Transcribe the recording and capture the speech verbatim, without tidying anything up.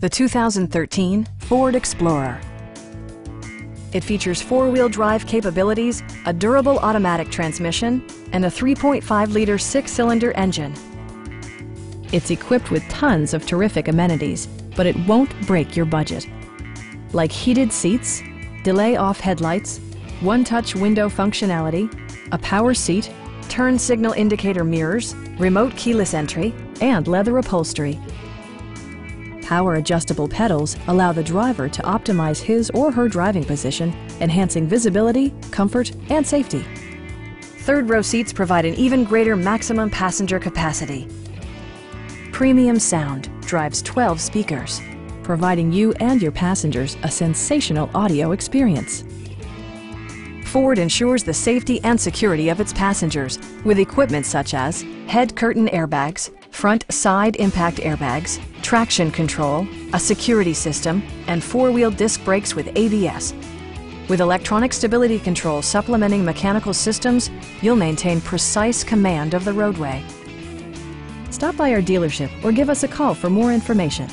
The two thousand thirteen Ford Explorer. It features four-wheel drive capabilities, a durable automatic transmission, and a three point five liter six-cylinder engine. It's equipped with tons of terrific amenities, but it won't break your budget. Like heated seats, delay-off headlights, one-touch window functionality, a power seat, turn signal indicator mirrors, remote keyless entry, and leather upholstery. Power adjustable pedals allow the driver to optimize his or her driving position, enhancing visibility, comfort, and safety. Third row seats provide an even greater maximum passenger capacity. Premium sound drives twelve speakers, providing you and your passengers a sensational audio experience. Ford ensures the safety and security of its passengers with equipment such as head curtain airbags, front side impact airbags, traction control, a security system, and four-wheel disc brakes with A B S. With electronic stability control supplementing mechanical systems, you'll maintain precise command of the roadway. Stop by our dealership or give us a call for more information.